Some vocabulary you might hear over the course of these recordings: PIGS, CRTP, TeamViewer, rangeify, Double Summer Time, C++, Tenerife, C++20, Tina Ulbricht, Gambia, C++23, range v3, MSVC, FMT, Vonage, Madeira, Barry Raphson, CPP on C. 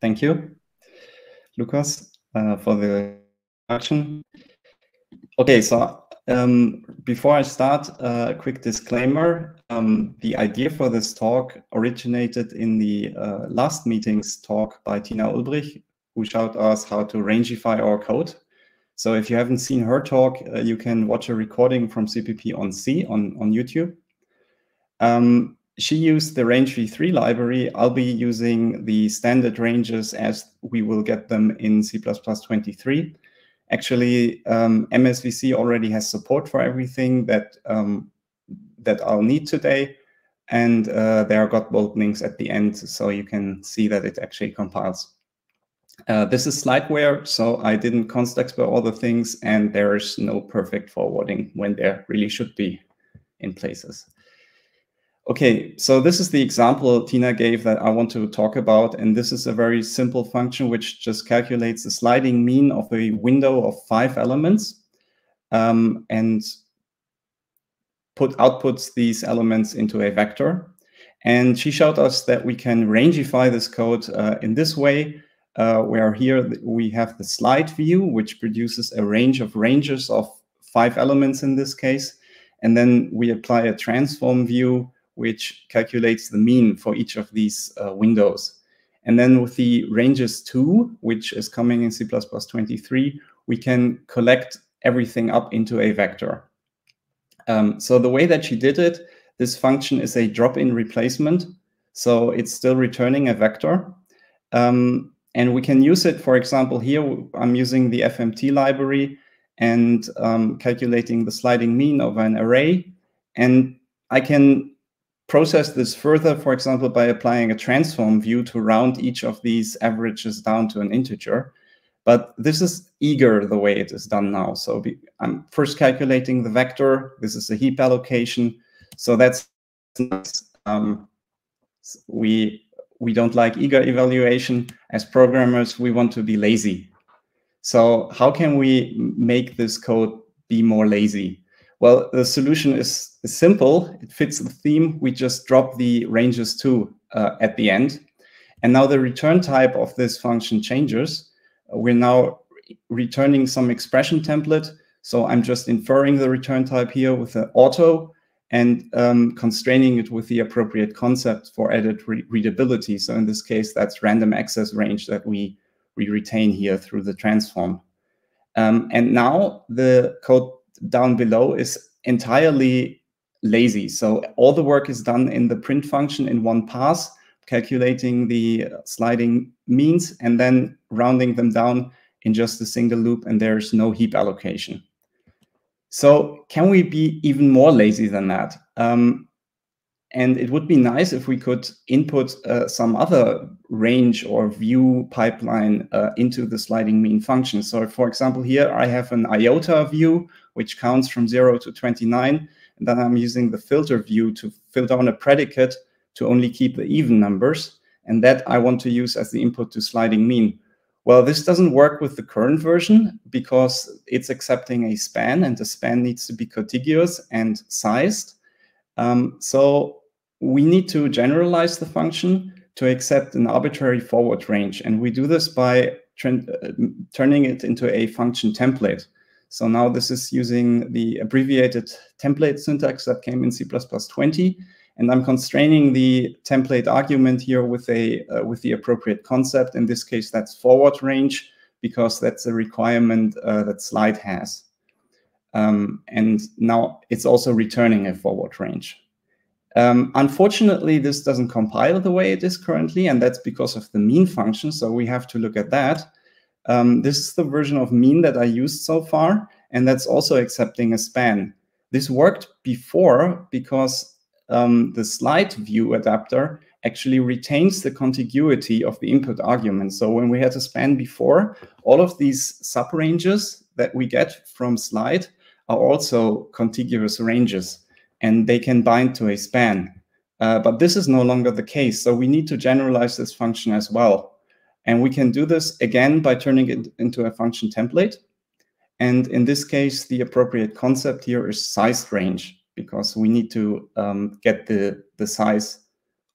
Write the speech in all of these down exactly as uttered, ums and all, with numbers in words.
Thank you, Lucas, uh, for the introduction. Okay, so um, before I start, uh, a quick disclaimer. Um, the idea for this talk originated in the uh, last meeting's talk by Tina Ulbricht, who showed us how to rangeify our code. So if you haven't seen her talk, uh, you can watch a recording from C P P on C on, on YouTube. Um, she used the range v three library. I'll be using the standard ranges as we will get them in C plus plus twenty-three. Actually, um, M S V C already has support for everything that, um, that I'll need today. And uh, there are Godbold links at the end, so you can see that it actually compiles. Uh, this is slideware, so I didn't const export all the things, and there is no perfect forwarding when there really should be in places. Okay, so this is the example Tina gave that I want to talk about, and this is a very simple function which just calculates the sliding mean of a window of five elements um, and put outputs these elements into a vector. And she showed us that we can rangeify this code uh, in this way. Uh, where here we have the slide view, which produces a range of ranges of five elements in this case. And then we apply a transform view, which calculates the mean for each of these uh, windows. And then with the ranges two, which is coming in C plus plus twenty-three, we can collect everything up into a vector. Um, so the way that she did it, this function is a drop-in replacement. So it's still returning a vector. Um, And we can use it, for example, here I'm using the F M T library and um, calculating the sliding mean of an array. And I can process this further, for example, by applying a transform view to round each of these averages down to an integer. But this is eager the way it is done now. So be, I'm first calculating the vector. This is a heap allocation. So that's nice. Um, we... We don't like eager evaluation. As programmers, we want to be lazy. So how can we make this code be more lazy? Well, the solution is simple. It fits the theme. We just drop the ranges to uh, at the end. And now the return type of this function changes. We're now returning some expression template. So I'm just inferring the return type here with an auto, and um, constraining it with the appropriate concept for added re readability. So in this case, that's random access range that we, we retain here through the transform. Um, and now the code down below is entirely lazy. So all the work is done in the print function in one pass, calculating the sliding means, and then rounding them down in just a single loop, and there's no heap allocation. So can we be even more lazy than that? Um, and it would be nice if we could input uh, some other range or view pipeline uh, into the sliding mean function. So for example, here I have an I O T A view, which counts from zero to twenty-nine. And then I'm using the filter view to filter on a predicate to only keep the even numbers. And that I want to use as the input to sliding mean. Well, this doesn't work with the current version because it's accepting a span, and the span needs to be contiguous and sized. Um, so we need to generalize the function to accept an arbitrary forward range. And we do this by trend, uh, turning it into a function template. So now this is using the abbreviated template syntax that came in C plus plus twenty. And I'm constraining the template argument here with a uh, with the appropriate concept. In this case, that's forward range, because that's a requirement uh, that slide has. Um, and now it's also returning a forward range. Um, unfortunately, this doesn't compile the way it is currently, and that's because of the mean function. So we have to look at that. Um, this is the version of mean that I used so far, and that's also accepting a span. This worked before because Um, the slide view adapter actually retains the contiguity of the input argument. So when we had a span before, all of these subranges that we get from slide are also contiguous ranges, and they can bind to a span. Uh, but this is no longer the case. So we need to generalize this function as well. And we can do this again by turning it into a function template. And in this case, the appropriate concept here is sized range, because we need to um, get the, the size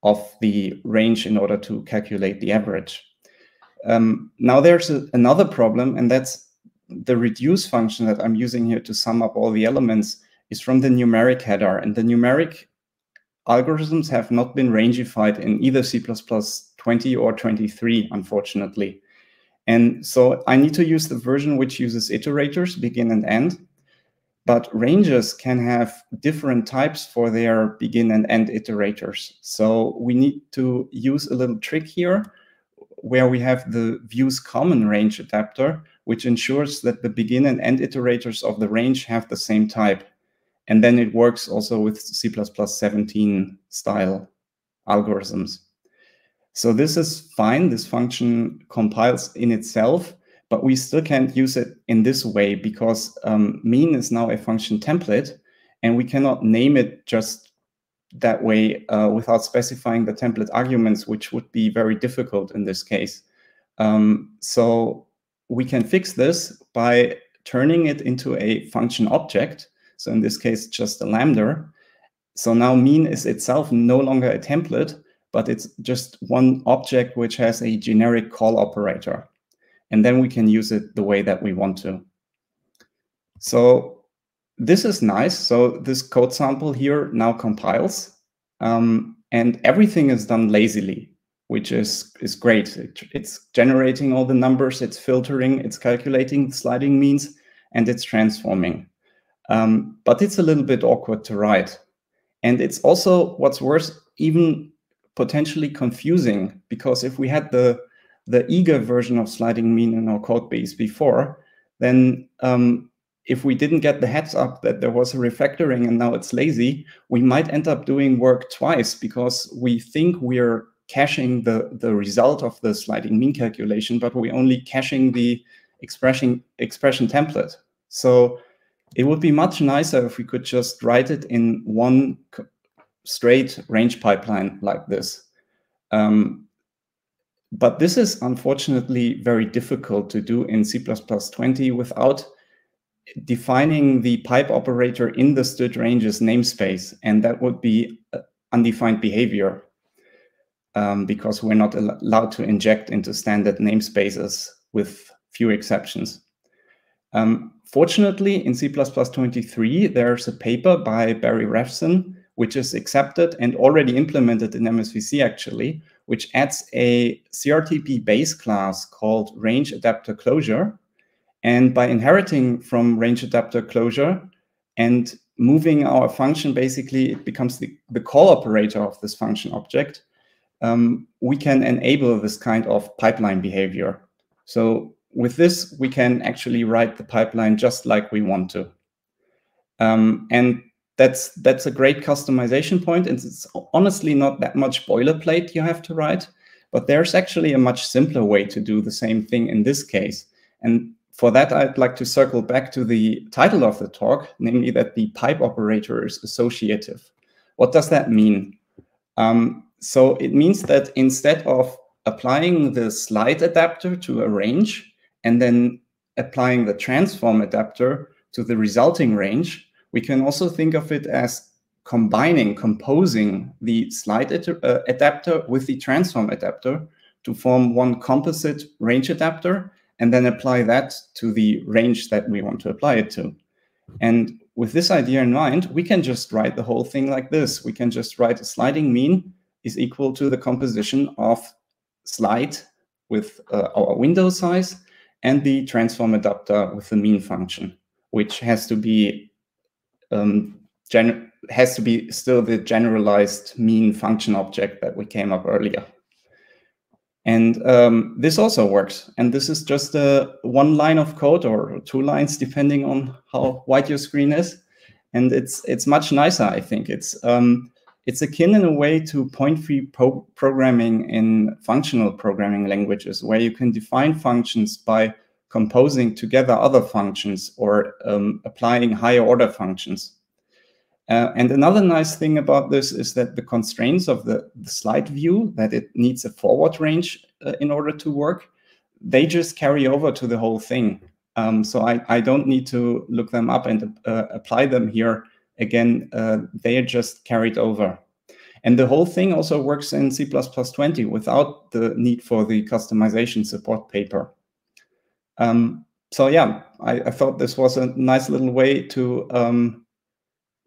of the range in order to calculate the average. Um, now there's a, another problem, and that's the reduce function that I'm using here to sum up all the elements is from the numeric header, and the numeric algorithms have not been rangified in either C plus plus twenty or twenty-three, unfortunately. And so I need to use the version which uses iterators, begin and end, but ranges can have different types for their begin and end iterators. So we need to use a little trick here where we have the views common range adapter, which ensures that the begin and end iterators of the range have the same type. And then it works also with C plus plus seventeen style algorithms. So this is fine. This function compiles in itself, but we still can't use it in this way because um, mean is now a function template, and we cannot name it just that way uh, without specifying the template arguments, which would be very difficult in this case. Um, so we can fix this by turning it into a function object. So in this case, just a lambda. So now mean is itself no longer a template, but it's just one object which has a generic call operator. And then we can use it the way that we want to. So this is nice. So this code sample here now compiles, um, and everything is done lazily, which is, is great. It, it's generating all the numbers, it's filtering, it's calculating sliding means, and it's transforming. Um, but it's a little bit awkward to write. And it's also, what's worse, even potentially confusing, because if we had the the eager version of sliding mean in our code base before, then um, if we didn't get the heads up that there was a refactoring and now it's lazy, we might end up doing work twice because we think we're caching the, the result of the sliding mean calculation, but we're only caching the expression, expression template. So it would be much nicer if we could just write it in one straight range pipeline like this. Um, But this is unfortunately very difficult to do in C plus plus twenty without defining the pipe operator in the std ranges namespace. And that would be undefined behavior um, because we're not al allowed to inject into standard namespaces with few exceptions. Um, fortunately, in C plus plus twenty-three, there's a paper by Barry Raphson, which is accepted and already implemented in M S V C actually, which adds a C R T P base class called range adapter closure. And by inheriting from range adapter closure and moving our function, basically it becomes the, the call operator of this function object, um, we can enable this kind of pipeline behavior. So with this, we can actually write the pipeline just like we want to. Um, and That's, that's a great customization point, and it's honestly not that much boilerplate you have to write, but there's actually a much simpler way to do the same thing in this case. And for that, I'd like to circle back to the title of the talk, namely that the pipe operator is associative. What does that mean? Um, so it means that instead of applying the slide adapter to a range and then applying the transform adapter to the resulting range, we can also think of it as combining, composing the slide uh, adapter with the transform adapter to form one composite range adapter, and then apply that to the range that we want to apply it to. And with this idea in mind, we can just write the whole thing like this. We can just write a sliding mean is equal to the composition of slide with uh, our window size and the transform adapter with the mean function, which has to be Um, gen has to be still the generalized mean function object that we came up earlier. And um, this also works. And this is just uh, one line of code or two lines, depending on how wide your screen is. And it's it's much nicer, I think. It's, um, it's akin in a way to point-free pro programming in functional programming languages, where you can define functions by composing together other functions or um, applying higher order functions. Uh, and another nice thing about this is that the constraints of the, the slide view, that it needs a forward range uh, in order to work, they just carry over to the whole thing. Um, so I, I don't need to look them up and uh, apply them here. Again, uh, they are just carried over. And the whole thing also works in C plus plus twenty without the need for the customization support paper. Um, so yeah, I, I thought this was a nice little way to um,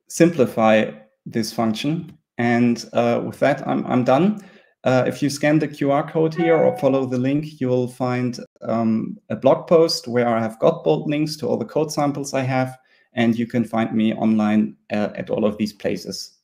simplify this function. And uh, with that, I'm, I'm done. Uh, if you scan the Q R code here or follow the link, you will find um, a blog post where I have got bold links to all the code samples I have. And you can find me online uh, at all of these places.